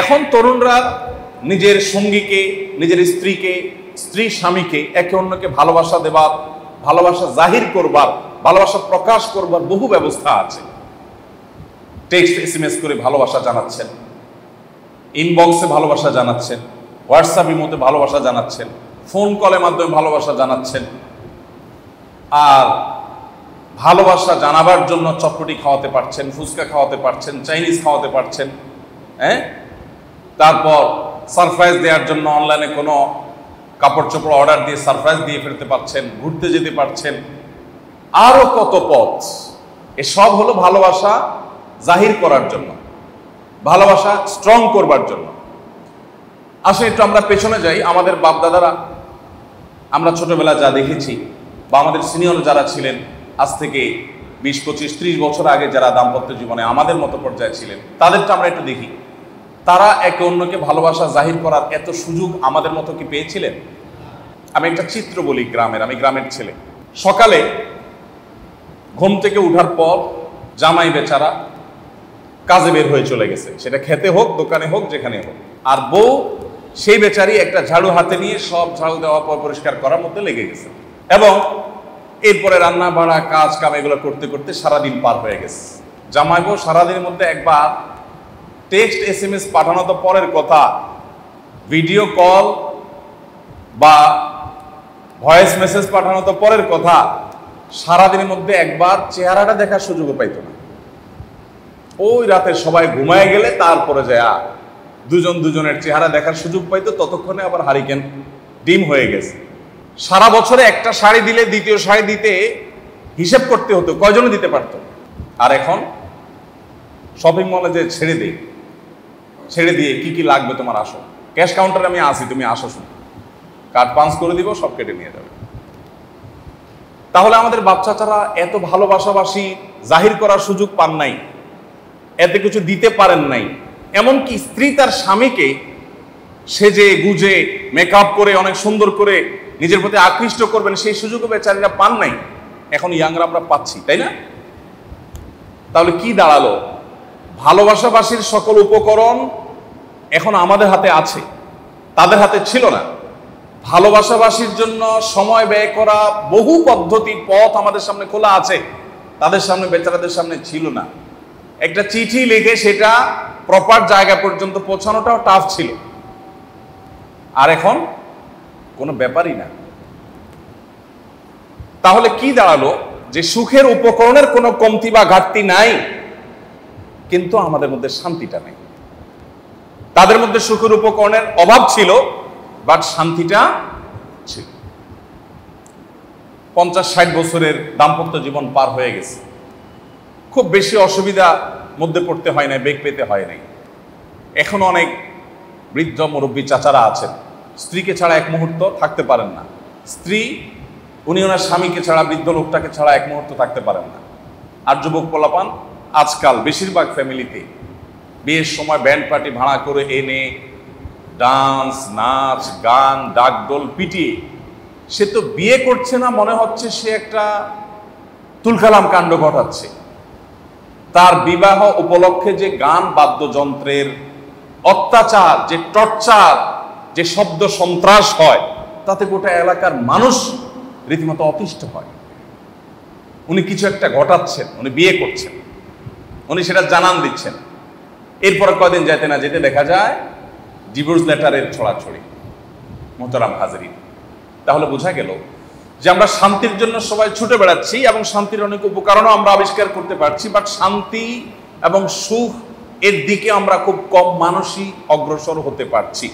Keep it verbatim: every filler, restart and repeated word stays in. এখন তরুণরা নিজের সঙ্গীকে, নিজের স্ত্রীকে, স্ত্রী স্বামীকে একে অন্যকে ভালোবাসা দেবার, ভালোবাসা জাহির করবার, ভালোবাসা প্রকাশ করবার বহু ব্যবস্থা আছে। টেক্সট এস এম এস করে ভালোবাসা জানাচ্ছেন, ইনবক্সে ভালোবাসা জানাচ্ছেন, হোয়াটসঅ্যাপ ইমোতে ভালোবাসা জানাচ্ছেন, ফোন কলের মাধ্যমে ভালোবাসা জানাচ্ছেন। আর ভালোবাসা জানাবার জন্য চটপটি খাওয়াতে পারছেন, ফুচকা খাওয়াতে পারছেন, চাইনিজ খাওয়াতে পারছেন, হ্যাঁ। তারপর সারপ্রাইজ দেওয়ার জন্য অনলাইনে কোনো কাপড় চোপড় অর্ডার দিয়ে সারপ্রাইজ দিয়ে ফেলতে পারছেন, ঘুরতে যেতে পারছেন, আরও কত পথ। এসব হলো ভালোবাসা জাহির করার জন্য, ভালোবাসা স্ট্রং করবার জন্য। আসলে একটু আমরা পেছনে যাই, আমাদের বাপদাদারা আমরা ছোটোবেলা যা দেখেছি বা আমাদের সিনিয়র যারা ছিলেন আজ থেকে বিশ পঁচিশ ত্রিশ বছর আগে যারা দাম্পত্য জীবনে আমাদের মতো পর্যায়ে ছিলেন, তাদেরটা আমরা একটু দেখি। তারা একে অন্যকে ভালোবাসা জাহির করার এত সুযোগ আমাদের মতো কি পেয়েছিলেন? আমি একটা চিত্র বলি গ্রামের, আমি গ্রামের ছেলে। সকালে ঘুম থেকে উঠার পর জামাই বেচারা কাজে বের হয়ে চলে গেছে, সেটা খেতে হোক, দোকানে হোক, যেখানে হোক। আর বউ সেই বেচারি একটা ঝাড়ু হাতে নিয়ে সব ঝাড়ু দেওয়া পর পরিষ্কার করার মধ্যে লেগে গেছে, এবং এরপরে রান্না বাড়া কাজ কাম এগুলো করতে করতে সারাদিন পার হয়ে গেছে। জামাই বউ সারাদিনের মধ্যে একবার টেক্সট এস এম এস পাঠানো তো পরের কথা, ভিডিও কল বা ভয়েস মেসেজ পাঠানো তো পরের কথা, সারাদিনের মধ্যে একবার চেহারাটা দেখার সুযোগও পাইত না। ওই রাতে সবাই ঘুমায় গেলে তারপরে যায় দুজন দুজনের চেহারা দেখার সুযোগ পাইতো, ততক্ষণে আবার হারিকেন ডিম হয়ে গেছে। সারা বছরে একটা শাড়ি দিলে দ্বিতীয় শাড়ি দিতে হিসেব করতে হতো কয়জনে দিতে পারত। আর এখন শপিং মলে যে ছেড়ে দিই, ছেড়ে দিয়ে কি কি লাগবে তোমার আসো, ক্যাশ কাউন্টারে আমি আসি, তুমি আসো, শুনো, কার্ড পাঞ্চ করে দিব, সব কেটে নিয়ে যাবে। তাহলে আমাদের বাচ্চাচারা এত ভালোবাসাবাসি জাহির করার সুযোগ পান নাই, এত কিছু দিতে পারেন নাই। এমনকি স্ত্রী তার স্বামীকে সেজে গুজে মেকআপ করে অনেক সুন্দর করে নিজের প্রতি আকৃষ্ট করবেন, সেই সুযোগও বেচারীরা পান নাই। এখন ইয়াংরা আমরা পাচ্ছি, তাই না? তাহলে কি দাঁড়ালো, ভালোবাসাবাসীর সকল উপকরণ এখন আমাদের হাতে আছে, তাদের হাতে ছিল না। ভালোবাসাবাসীর জন্য সময় ব্যয় করা বহু পদ্ধতি, পথ আমাদের সামনে খোলা আছে, তাদের সামনে, বেচারাদের সামনে ছিল না। একটা চিঠি লিখে সেটা প্রপার জায়গা পর্যন্ত পৌঁছানোটাও টাফ ছিল, আর এখন কোনো ব্যাপারই না। তাহলে কি দাঁড়ালো, যে সুখের উপকরণের কোনো কমতি বা ঘাটতি নাই, কিন্তু আমাদের মধ্যে শান্তিটা নেই। তাদের মধ্যে সুখের উপকরণের অভাব ছিল, বাট শান্তিটা ছিল। পঞ্চাশ ষাট বছরের দাম্পত্য জীবন পার হয়ে গেছে, খুব বেশি অসুবিধা মধ্যে পড়তে হয় নাই, বেগ পেতে হয় নাই। এখন অনেক বৃদ্ধ মুরব্বী চাচারা আছেন, স্ত্রীকে ছাড়া এক মুহূর্ত থাকতে পারেন না, স্ত্রী উনি ওনার স্বামীকে ছাড়া, বৃদ্ধ লোকটাকে ছাড়া এক মুহূর্ত থাকতে পারেন না। আর যুবক পোলাপান আজকাল বেশিরভাগ ফ্যামিলিতে বিয়ের সময় ব্যান্ড পার্টি ভাড়া করে এনে ডান্স, নাচ, গান, ডাকডোল পিটিয়ে, সে তো বিয়ে করছে না, মনে হচ্ছে সে একটা তুলকালাম কাণ্ড ঘটাচ্ছে। তার বিবাহ উপলক্ষে যে গান বাদ্যযন্ত্রের অত্যাচার, যে টর্চার, যে শব্দ সন্ত্রাস হয়, তাতে গোটা এলাকার মানুষ রীতিমতো অতিষ্ঠ হয়। উনি কিছু একটা ঘটাচ্ছেন, উনি বিয়ে করছেন, উনি সেটা জানান দিচ্ছেন। এরপর কয়দিন যেতে না যেতে দেখা যায় ডিভোর্স লেটারের ছড়াছড়ি। মোহতারাম হাজেরিন, তাহলে বোঝা গেল যে আমরা শান্তির জন্য সবাই ছুটে বেড়াচ্ছি এবং শান্তির অনেক উপকরণও আমরা আবিষ্কার করতে পারছি, বাট শান্তি এবং সুখ এর দিকে আমরা খুব কম মানুষই অগ্রসর হতে পারছি।